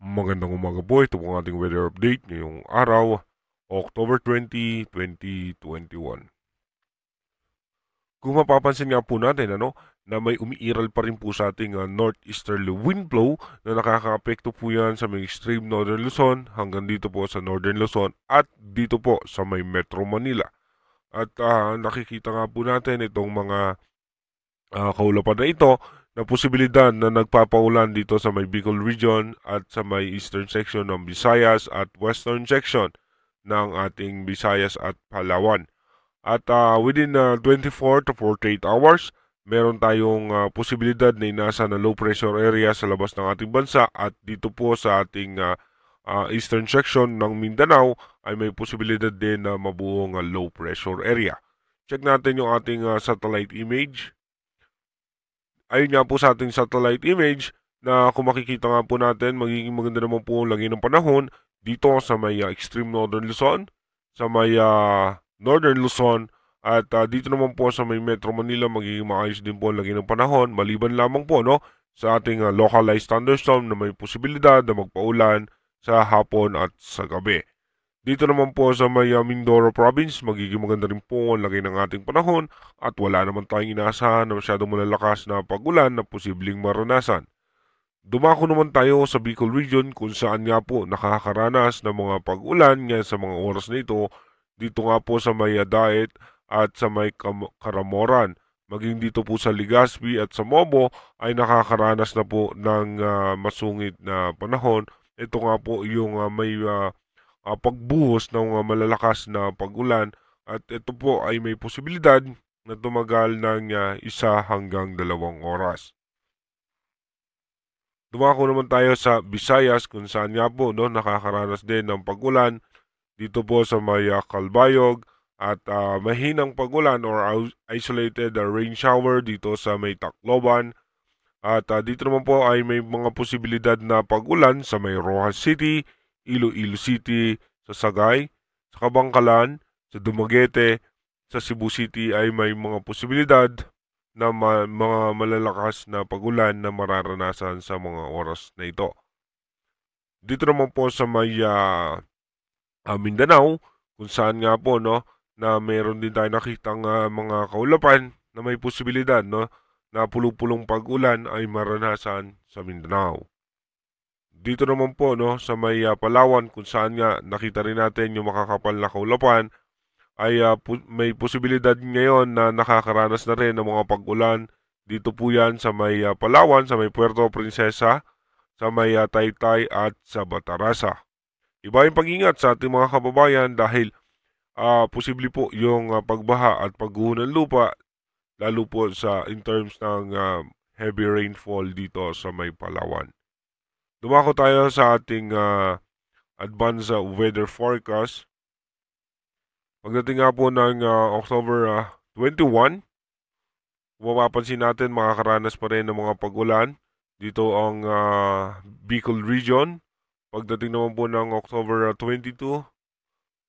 Magandang umaga po, ito po ang ating weather update ngayong araw, October 20, 2021. Kung mapapansin nga po natin na may umiiral pa rin po sa ating northeasterly wind flow na nakakaapekto po yan sa may extreme northern Luzon hanggang dito po sa northern Luzon at dito po sa may Metro Manila. At nakikita nga po natin itong mga kaulapan na ito na posibilidad na nagpapaulan dito sa may Bicol region at sa may eastern section ng Visayas at western section ng ating Visayas at Palawan. At within 24 to 48 hours, meron tayong posibilidad na inasa na low pressure area sa labas ng ating bansa at dito po sa ating eastern section ng Mindanao ay may posibilidad din na mabuong low pressure area. Check natin yung ating satellite image. Ayun nga po sa ating satellite image na kung makikita nga po natin, magiging maganda naman po ang lagi ng panahon dito sa may extreme northern Luzon, sa may northern Luzon, at dito naman po sa may Metro Manila, magiging maayos din po ang lagi ng panahon, maliban lamang po sa ating localized thunderstorm na may posibilidad na magpaulan sa hapon at sa gabi. Dito naman po sa may Mindoro Province, magiging maganda rin po ang lagay ng ating panahon at wala naman tayong inaasahan na masyadong malalakas na pag-ulan na posibleng maranasan. Dumako naman tayo sa Bicol Region kung saan nga po nakakaranas ng mga pag-ulan ngayon sa mga oras na ito. Dito nga po sa may Daet at sa may Karamoran. Maging dito po sa Legazpi at sa Mobo ay nakakaranas na po ng masungit na panahon. Ito nga po yung may pagbuhos ng malalakas na pag-ulan at ito po ay may posibilidad na tumagal ng 1 hanggang 2 oras. Dumako naman tayo sa Visayas kung saan nga po nakakaranas din ng pag-ulan dito po sa may Calbayog at mahinang pag-ulan or isolated rain shower dito sa may Tacloban. At dito naman po ay may mga posibilidad na pag-ulan sa may Rojas City, Iloilo City, sa Sagay, sa Kabangkalan, sa Dumaguete, sa Cebu City ay may mga posibilidad na mga malalakas na pag-ulan na mararanasan sa mga oras na ito. Dito naman po sa may Mindanao, kung saan nga po na mayroon din tayo nakitang mga kaulapan na may posibilidad na pulong-pulong pag-ulan ay maranasan sa Mindanao. Dito naman po sa may Palawan kung saan nga nakita rin natin yung makakapal na kaulapan ay may posibilidad ngayon na nakakaranas na rin ng mga pag-ulan. Dito po yan sa may Palawan, sa may Puerto Princesa, sa may Taytay at sa Batarasa. Iba yung pag-ingat sa ating mga kababayan dahil posible po yung pagbaha at pagguho ng lupa lalo po sa in terms ng heavy rainfall dito sa may Palawan. Dumako tayo sa ating advance weather forecast. Pagdating nga po ng October 21, mapapansin natin makakaranas pa rin ng mga pag-ulan. Dito ang Bicol Region. Pagdating naman po ng October 22,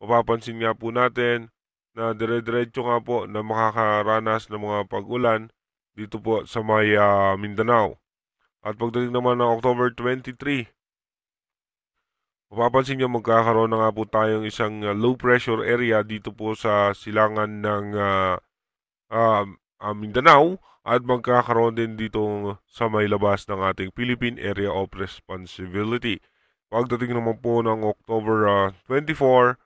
mapapansin nga po natin na dire-diretso nga po na makakaranas ng mga pag-ulan dito po sa may Mindanao. At pagdating naman ng October 23, mapapansin nyo magkakaroon na nga po tayong isang low pressure area dito po sa silangan ng Mindanao at magkakaroon din dito sa may labas ng ating Philippine Area of Responsibility. Pagdating naman po ng October 24,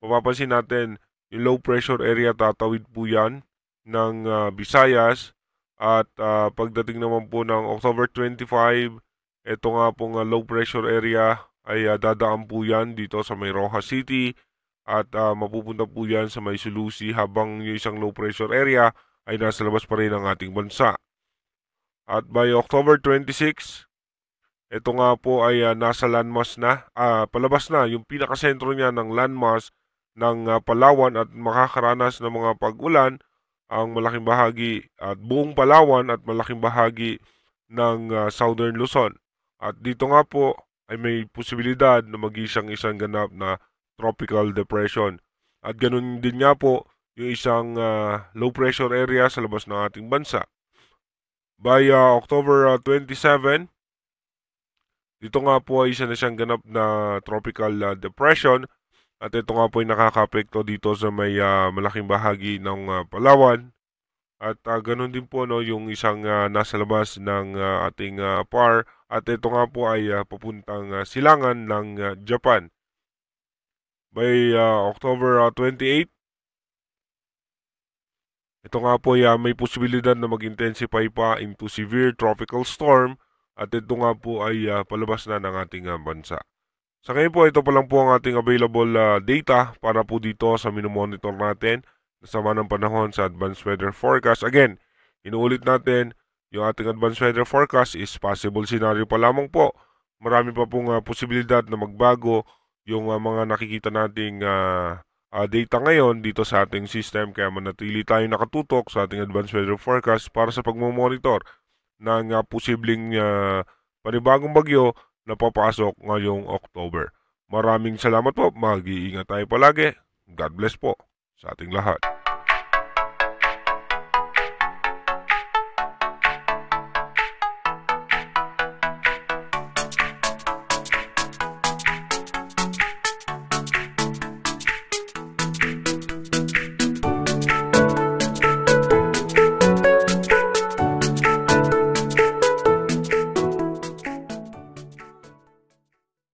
mapapansin natin yung low pressure area tatawid po yan ng Visayas. At pagdating naman po ng October 25, ito nga pong low pressure area ay dadaan po yan dito sa may Rojas City at mapupunta po yan sa may Sulusi habang yung isang low pressure area ay nasa labas pa rin ng ating bansa. At by October 26, ito nga po ay nasa landmass na, palabas na yung pinakasentro niya ng landmass ng Palawan at makakaranas ng mga pag-ulan ang malaking bahagi at buong Palawan at malaking bahagi ng Southern Luzon. At dito nga po ay may posibilidad na mag-isang ganap na tropical depression. At ganun din nga po yung isang low pressure area sa labas ng ating bansa. By October 27, Ito nga po ay isa na siyang ganap na tropical depression at ito nga po ay nakakapekto dito sa may malaking bahagi ng Palawan. At ganoon din po no, yung isang nasa labas ng ating PAR at ito nga po ay papuntang silangan ng Japan. By October 28, ito nga po ay may posibilidad na mag-intensify pa into severe tropical storm. At ito nga po ay palabas na ng ating bansa. Sa ngayon po, ito pa lang po ang ating available data para po dito sa minomonitor natin sa sama ng panahon sa Advanced Weather Forecast. Again, inuulit natin, yung ating Advanced Weather Forecast is possible scenario pa lamang po. Marami pa pong posibilidad na magbago yung mga nakikita nating data ngayon dito sa ating system. Kaya manatili tayo nakatutok sa ating Advanced Weather Forecast para sa pagmumonitor ng posibleng panibagong bagyo na papasok ngayong October. Maraming salamat po. Mag-iingat tayo palagi. God bless po sa ating lahat.